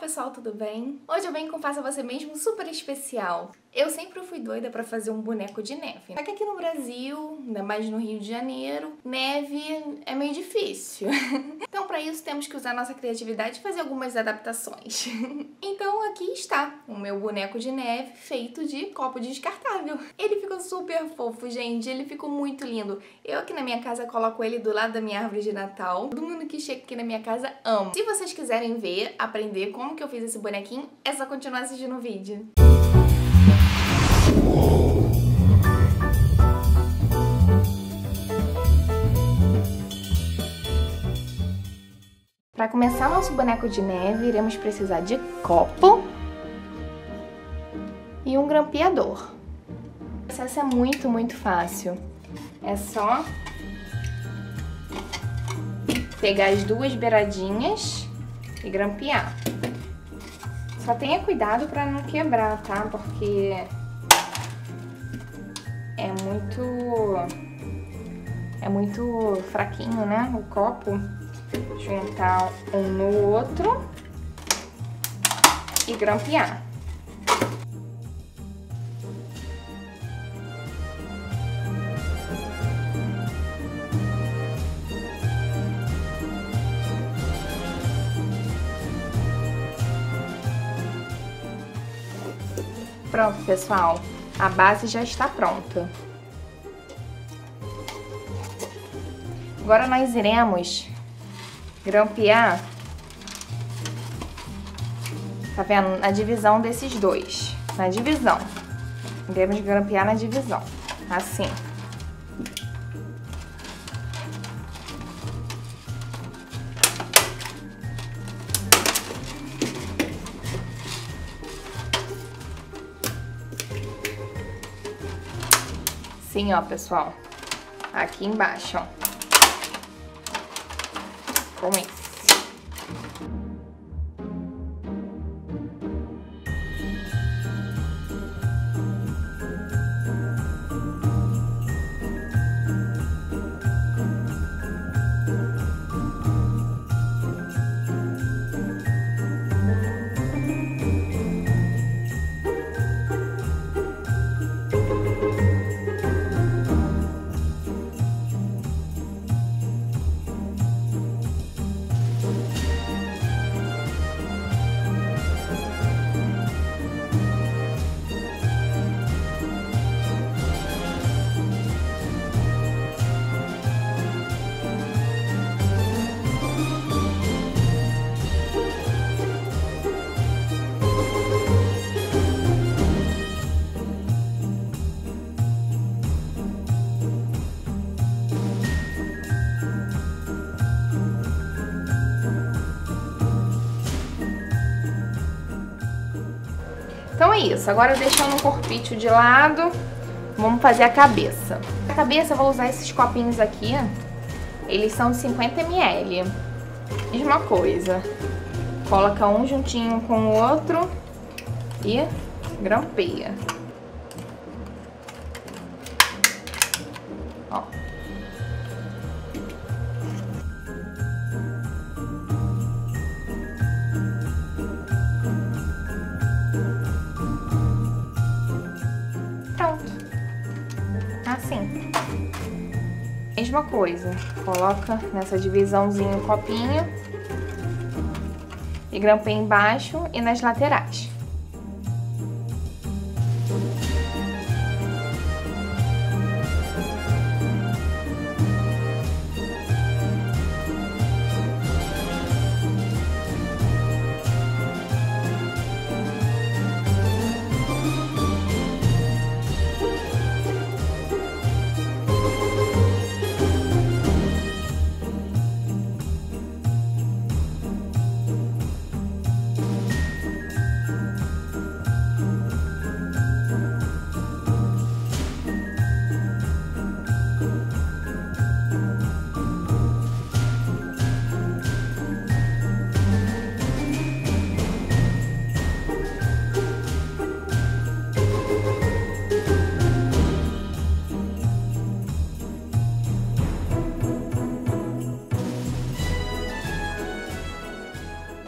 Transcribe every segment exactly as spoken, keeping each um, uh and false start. pessoal, tudo bem? Hoje eu venho com Faça Você Mesmo super especial. Eu sempre fui doida pra fazer um boneco de neve. Só que aqui no Brasil, ainda mais no Rio de Janeiro, neve é meio difícil. Então pra isso temos que usar nossa criatividade e fazer algumas adaptações. Então aqui está o meu boneco de neve feito de copo descartável. Ele ficou super fofo, gente. Ele ficou muito lindo. Eu aqui na minha casa coloco ele do lado da minha árvore de Natal. Todo mundo que chega aqui na minha casa ama. Se vocês quiserem ver, aprender como que eu fiz esse bonequinho, é só continuar assistindo o vídeo. Para começar nosso boneco de neve, iremos precisar de copo e um grampeador. O processo é muito, muito fácil. É só pegar as duas beiradinhas e grampear. Só tenha cuidado para não quebrar, tá? Porque é muito, é muito fraquinho, né? O copo. Juntar um no outro e grampear. Pronto, pessoal, a base já está pronta. Agora nós iremos grampear, tá vendo? Na divisão desses dois. Na divisão. Devemos grampear na divisão. Assim. Sim, ó, pessoal. Aqui embaixo, ó. Com isso. Então é isso, agora deixando o corpinho de lado, vamos fazer a cabeça. A cabeça eu vou usar esses copinhos aqui, eles são de cinquenta mililitros. Mesma coisa, coloca um juntinho com o outro e grampeia. Ó. Assim. Mesma coisa, coloca nessa divisãozinha um copinho e grampeia embaixo e nas laterais.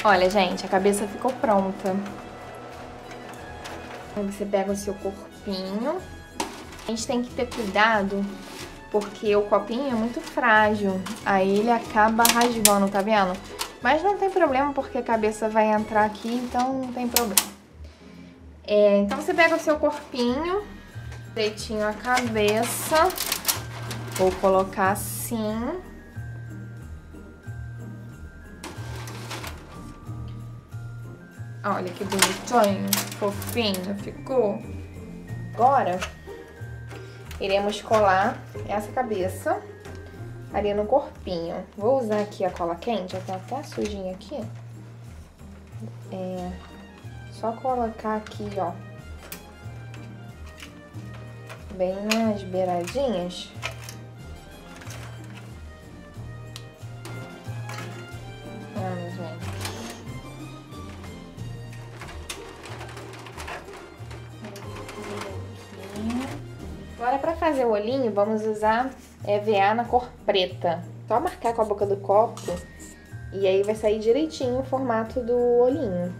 Olha, gente, a cabeça ficou pronta. Aí você pega o seu corpinho. A gente tem que ter cuidado, porque o copinho é muito frágil. Aí ele acaba rasgando, tá vendo? Mas não tem problema, porque a cabeça vai entrar aqui, então não tem problema. É, então você pega o seu corpinho, direitinho a cabeça. Vou colocar assim. Olha que bonitinho, fofinho ficou. Agora, iremos colar essa cabeça ali no corpinho. Vou usar aqui a cola quente, já tá até sujinha aqui. É, só colocar aqui, ó. Bem nas beiradinhas. Vamos ver. Agora, para fazer o olhinho, vamos usar E V A na cor preta. Só marcar com a boca do copo e aí vai sair direitinho o formato do olhinho.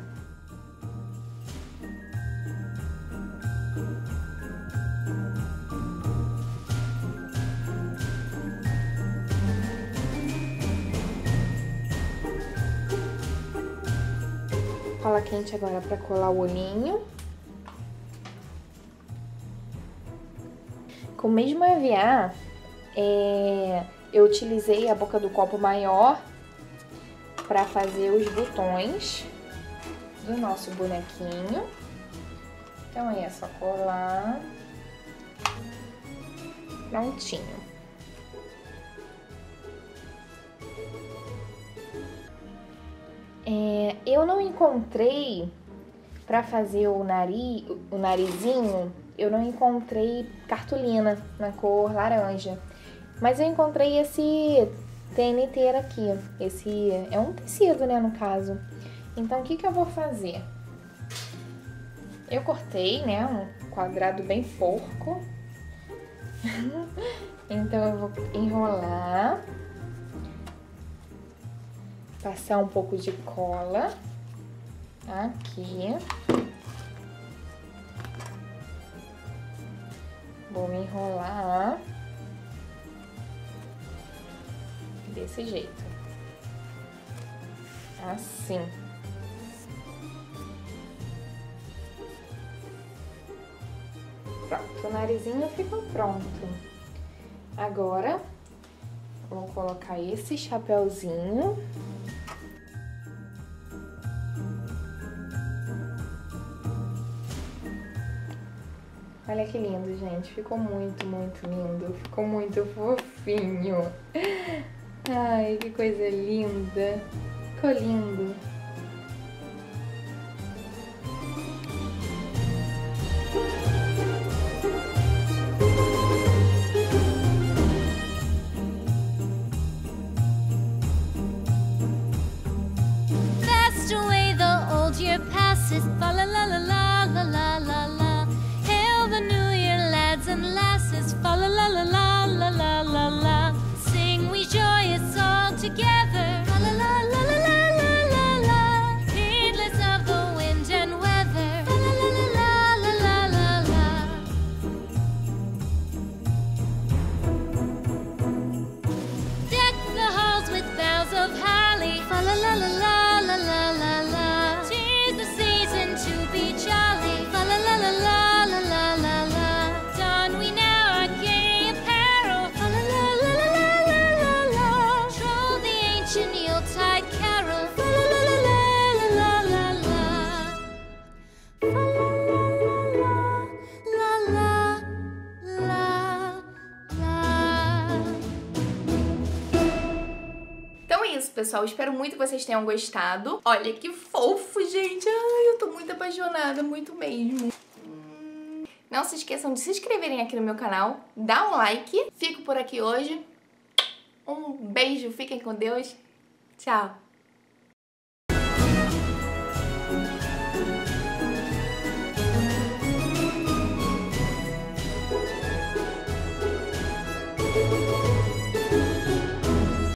Cola quente agora para colar o olhinho. Com o mesmo E V A, é, eu utilizei a boca do copo maior para fazer os botões do nosso bonequinho. Então aí é só colar. Prontinho. É, eu não encontrei para fazer o, nariz, o narizinho. Eu não encontrei cartolina na cor laranja, mas eu encontrei esse T N T aqui, esse é um tecido, né, no caso. Então o que que eu vou fazer? Eu cortei, né, um quadrado bem porco, então eu vou enrolar, passar um pouco de cola aqui. Vou enrolar desse jeito, assim. Pronto, o narizinho ficou pronto. Agora, vou colocar esse chapéuzinho. Olha que lindo, gente. Ficou muito, muito lindo. Ficou muito fofinho. Ai, que coisa linda. Ficou lindo. Fast away the old year passes. La la la la la la la la. And lasses, fa la la la la la la la la. Sing we joyous all together, fa la la la la la la la la. Heedless of the wind and weather, fa la la la la la la la. Deck the halls with boughs of holly, fa la la la la la la la la. Tis the season to be jolly, fa la la la la. Pessoal, espero muito que vocês tenham gostado. Olha que fofo, gente. Ai, eu tô muito apaixonada, muito mesmo. Não se esqueçam de se inscreverem aqui no meu canal, dá um like. Fico por aqui hoje. Um beijo, fiquem com Deus. Tchau.